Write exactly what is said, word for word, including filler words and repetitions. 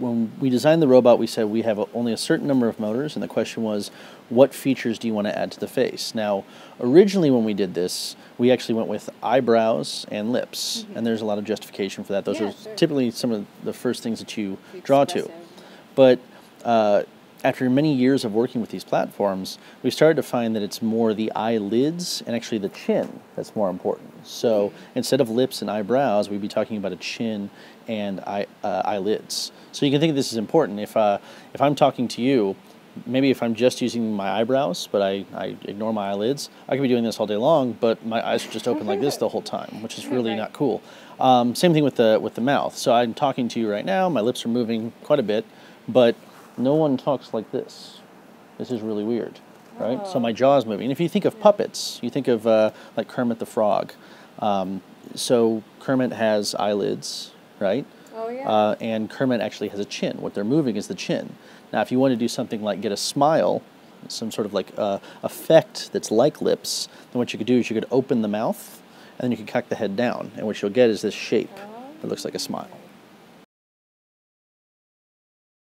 when we designed the robot, we said we have a, only a certain number of motors, and the question was, what features do you want to add to the face? Now, originally when we did this, we actually went with eyebrows and lips, mm-hmm. and there's a lot of justification for that. Those yeah, are sure. typically some of the first things that you it's draw expressive. to. But uh, after many years of working with these platforms, we started to find that it's more the eyelids and actually the chin that's more important. So instead of lips and eyebrows, we'd be talking about a chin and eye, uh, eyelids. So you can think this is important. If, uh, if I'm talking to you, maybe if I'm just using my eyebrows, but I, I ignore my eyelids, I could be doing this all day long, but my eyes are just open like this the whole time, which is really not cool. Um, same thing with the, with the mouth. So I'm talking to you right now, my lips are moving quite a bit, but no one talks like this. This is really weird, right? Oh. So my jaw is moving. And if you think of puppets, you think of uh, like Kermit the Frog. Um, so Kermit has eyelids, right? Oh, yeah. Uh, and Kermit actually has a chin. What they're moving is the chin. Now, if you want to do something like get a smile, some sort of like uh, effect that's like lips, then what you could do is you could open the mouth, and then you could cock the head down. And what you'll get is this shape that looks like a smile.